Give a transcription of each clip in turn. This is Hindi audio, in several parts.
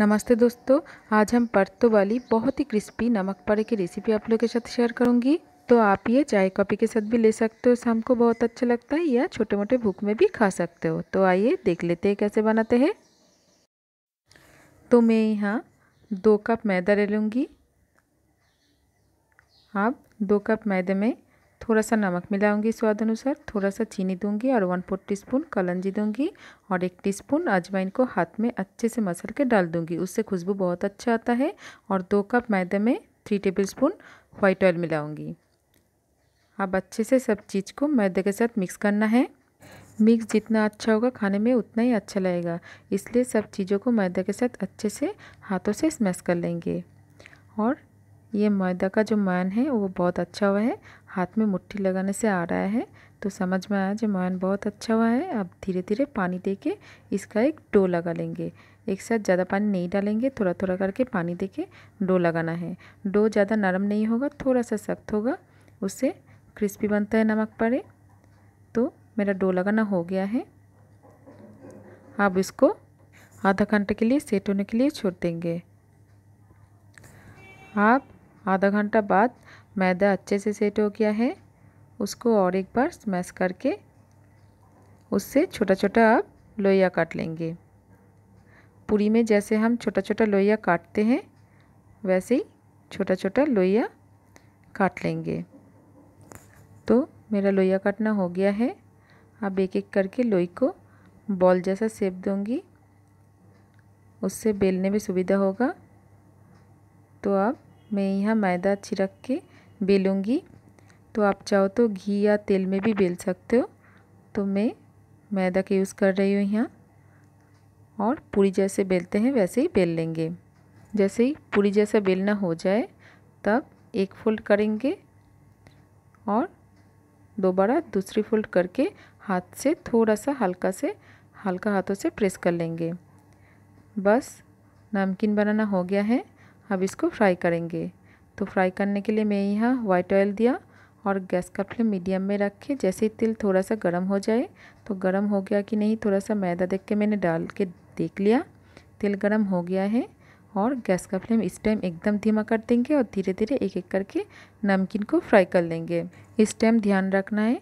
नमस्ते दोस्तों, आज हम परतों वाली बहुत ही क्रिस्पी नमक पारे की रेसिपी आप लोगों के साथ शेयर करूंगी। तो आप ये चाय कॉफ़ी के साथ भी ले सकते हो, शाम को बहुत अच्छा लगता है, या छोटे मोटे भूख में भी खा सकते हो। तो आइए देख लेते हैं कैसे बनाते हैं। तो मैं यहाँ 2 कप मैदा ले लूँगी। अब 2 कप मैदे में थोड़ा सा नमक मिलाऊंगी स्वाद अनुसार, थोड़ा सा चीनी दूंगी और 1/4 टीस्पून कलंजी दूंगी और 1 टीस्पून अजवाइन को हाथ में अच्छे से मसल के डाल दूंगी, उससे खुशबू बहुत अच्छा आता है। और 2 कप मैदे में 3 टेबलस्पून वाइट ऑयल मिलाऊंगी। अब अच्छे से सब चीज़ को मैदे के साथ मिक्स करना है। मिक्स जितना अच्छा होगा खाने में उतना ही अच्छा लगेगा, इसलिए सब चीज़ों को मैदे के साथ अच्छे से हाथों से स्मैश कर लेंगे। और ये मैदा का जो मैन है वो बहुत अच्छा हुआ है, हाथ में मुट्ठी लगाने से आ रहा है तो समझ में आया जो मैन बहुत अच्छा हुआ है। अब धीरे धीरे पानी देके इसका एक डो लगा लेंगे, एक साथ ज़्यादा पानी नहीं डालेंगे, थोड़ा थोड़ा करके पानी देके डो लगाना है। डो ज़्यादा नरम नहीं होगा, थोड़ा सा सख्त होगा, उससे क्रिस्पी बनता है नमक पारे। तो मेरा डो लगाना हो गया है। अब इसको आधा घंटे के लिए सेट होने के लिए छोड़ देंगे। आप आधा घंटा बाद मैदा अच्छे से सेट हो गया है, उसको और एक बार स्मैश करके उससे छोटा छोटा आप लोइया काट लेंगे। पूरी में जैसे हम छोटा छोटा लोइया काटते हैं वैसे ही छोटा छोटा लोइया काट लेंगे। तो मेरा लोइया काटना हो गया है। अब एक एक करके लोई को बॉल जैसा शेप दूंगी, उससे बेलने में सुविधा होगा। तो आप मैं यहाँ मैदा छिड़क के बेलूँगी, तो आप चाहो तो घी या तेल में भी बेल सकते हो। तो मैं मैदा का यूज़ कर रही हूँ यहाँ, और पूरी जैसे बेलते हैं वैसे ही बेल लेंगे। जैसे ही पूरी जैसा बेलना हो जाए तब एक फोल्ड करेंगे और दोबारा दूसरी फोल्ड करके हाथ से थोड़ा सा हल्का हाथों से प्रेस कर लेंगे। बस नमकीन बनाना हो गया है। अब इसको फ्राई करेंगे। तो फ्राई करने के लिए मैं यहाँ वाइट ऑयल दिया और गैस का फ्लेम मीडियम में रख के जैसे ही तेल थोड़ा सा गर्म हो जाए, तो गर्म हो गया कि नहीं थोड़ा सा मैदा देख के मैंने डाल के देख लिया, तेल गर्म हो गया है। और गैस का फ्लेम इस टाइम एकदम धीमा कर देंगे और धीरे धीरे एक एक करके नमकीन को फ्राई कर लेंगे। इस टाइम ध्यान रखना है,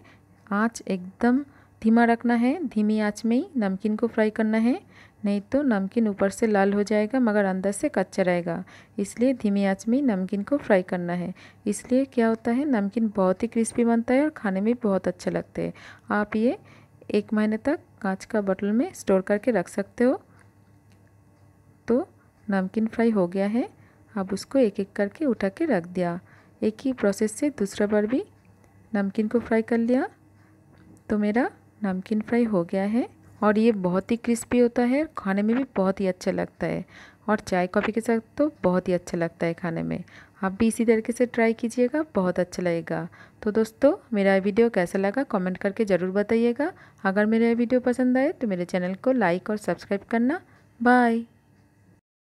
आँच एकदम धीमा रखना है, धीमी आँच में ही नमकीन को फ्राई करना है, नहीं तो नमकीन ऊपर से लाल हो जाएगा मगर अंदर से कच्चा रहेगा। इसलिए धीमी आंच में नमकीन को फ्राई करना है। इसलिए क्या होता है, नमकीन बहुत ही क्रिस्पी बनता है और खाने में बहुत अच्छा लगता है। आप ये 1 महीने तक कांच का बोतल में स्टोर करके रख सकते हो। तो नमकीन फ्राई हो गया है। अब उसको एक एक करके उठा के रख दिया। एक ही प्रोसेस से दूसरा बार भी नमकीन को फ्राई कर लिया। तो मेरा नमकीन फ्राई हो गया है और ये बहुत ही क्रिस्पी होता है, खाने में भी बहुत ही अच्छा लगता है, और चाय कॉफ़ी के साथ तो बहुत ही अच्छा लगता है खाने में। आप भी इसी तरीके से ट्राई कीजिएगा, बहुत अच्छा लगेगा। तो दोस्तों मेरा वीडियो कैसा लगा कमेंट करके ज़रूर बताइएगा। अगर मेरा वीडियो पसंद आए तो मेरे चैनल को लाइक और सब्सक्राइब करना। बाय।